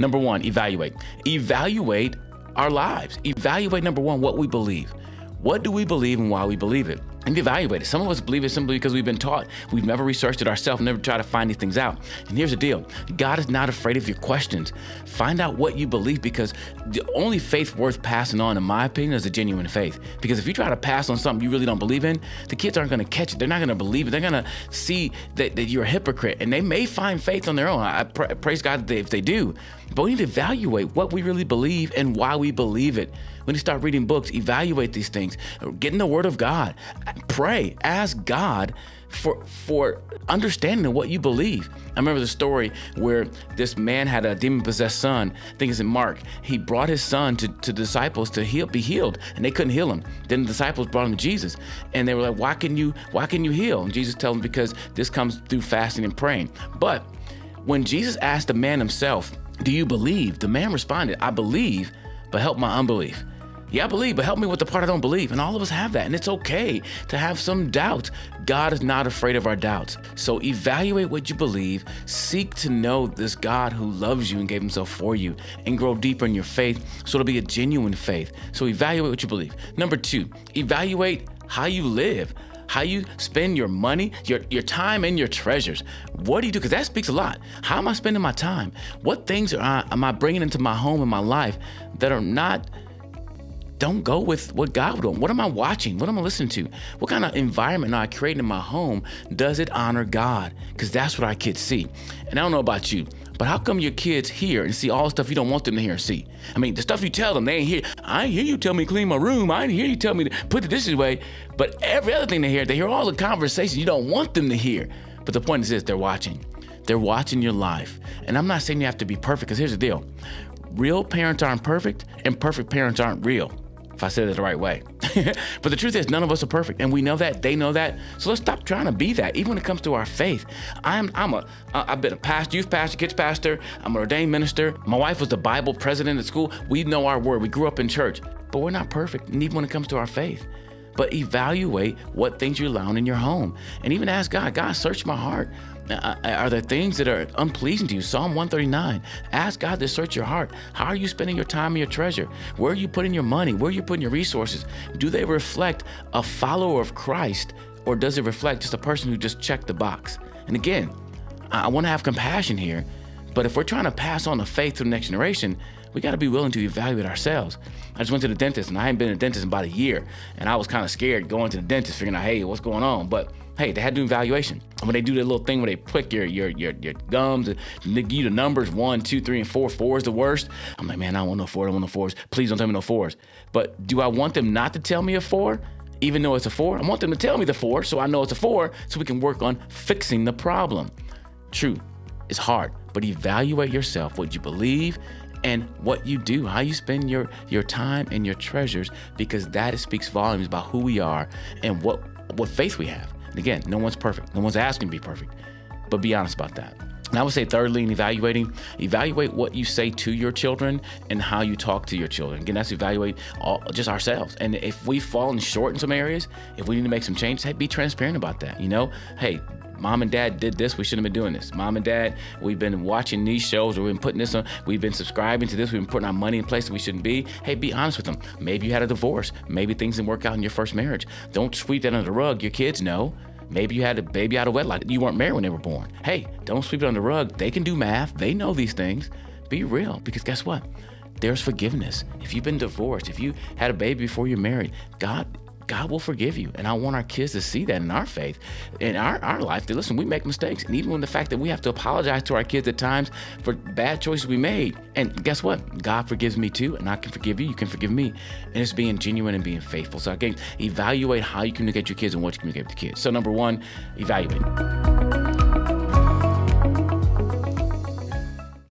Number one, evaluate. Evaluate our lives. Evaluate, number one, what we believe. What do we believe and why we believe it? And evaluate it. Some of us believe it simply because we've been taught. We've never researched it ourselves, never tried to find these things out. And here's the deal. God is not afraid of your questions. Find out what you believe, because the only faith worth passing on, in my opinion, is a genuine faith. Because if you try to pass on something you really don't believe in, the kids aren't going to catch it. They're not going to believe it. They're going to see that you're a hypocrite, and they may find faith on their own. I praise God if they do. But we need to evaluate what we really believe and why we believe it. We need to start reading books, evaluate these things, get in the Word of God, pray, ask God for understanding of what you believe. I remember the story where this man had a demon-possessed son. I think it's in Mark. He brought his son to the disciples to be healed, and they couldn't heal him. Then the disciples brought him to Jesus, and they were like, why can you heal? And Jesus tells them, because this comes through fasting and praying. But when Jesus asked the man himself, do you believe? The man responded, I believe, but help my unbelief. Yeah, I believe, but help me with the part I don't believe. And all of us have that, and it's okay to have some doubts. God is not afraid of our doubts. So evaluate what you believe, seek to know this God who loves you and gave himself for you, and grow deeper in your faith so it'll be a genuine faith. So evaluate what you believe. Number two, evaluate how you live, how you spend your money, your time, and your treasures. What do you do? Because that speaks a lot. How am I spending my time? What things am I bringing into my home and my life that are don't go with what God would want? What am I watching? What am I listening to? What kind of environment am I creating in my home? Does it honor God? Because that's what our kids see. And I don't know about you, but how come your kids hear and see all the stuff you don't want them to hear and see? I mean, the stuff you tell them, they ain't hear. I ain't hear you tell me to clean my room. I ain't hear you tell me to put the dishes away. But every other thing they hear all the conversations you don't want them to hear. But the point is this, they're watching. They're watching your life. And I'm not saying you have to be perfect, because here's the deal. Real parents aren't perfect, and perfect parents aren't real. If I said it the right way. But the truth is, none of us are perfect, and we know that. They know that. So let's stop trying to be that, even when it comes to our faith. I've been a pastor, youth pastor, kids pastor. I'm an ordained minister. My wife was the Bible president at school. We know our word. We grew up in church, but we're not perfect, even when it comes to our faith. But evaluate what things you're allowing in your home, and even ask God, God, search my heart. Are there things that are unpleasing to you? Psalm 139. Ask God to search your heart. How are you spending your time and your treasure? Where are you putting your money? Where are you putting your resources? Do they reflect a follower of Christ, or does it reflect just a person who just checked the box? And again, I want to have compassion here, but if we're trying to pass on the faith to the next generation, we got to be willing to evaluate ourselves. I just went to the dentist, and I hadn't been to the dentist in about a year, and I was kind of scared going to the dentist, figuring out, hey, what's going on? But hey, they had to do an evaluation. And when they do that little thing where they prick your gums and give you the numbers 1, 2, 3, and 4. 4 is the worst. I'm like, man, I don't want no 4. I don't want no 4s. Please don't tell me no 4s. But do I want them not to tell me a 4, even though it's a 4? I want them to tell me the 4, so I know it's a 4, so we can work on fixing the problem. True, it's hard, but evaluate yourself, what you believe, and what you do, how you spend your time and your treasures, because that speaks volumes about who we are and what faith we have. And again, no one's perfect. No one's asking to be perfect, but be honest about that. And I would say thirdly, in evaluate what you say to your children and how you talk to your children. Again, that's evaluate just ourselves. And if we've fallen short in some areas, if we need to make some changes, hey, be transparent about that. You know, hey, Mom and Dad did this, we shouldn't have been doing this. Mom and Dad, we've been watching these shows, or we've been putting this on, we've been subscribing to this, we've been putting our money in places we shouldn't be. Hey, be honest with them. Maybe you had a divorce. Maybe things didn't work out in your first marriage. Don't sweep that under the rug. Your kids know. Maybe you had a baby out of wedlock. You weren't married when they were born. Hey, don't sweep it under the rug. They can do math. They know these things. Be real, because guess what? There's forgiveness. If you've been divorced, if you had a baby before you're married, God will forgive you. And I want our kids to see that in our faith, in our life, that listen, we make mistakes. And even when the fact that we have to apologize to our kids at times for bad choices we made. And guess what? God forgives me too, and I can forgive you. You can forgive me. And it's being genuine and being faithful. So again, evaluate how you communicate with your kids and what you communicate with the kids. So number one, evaluate.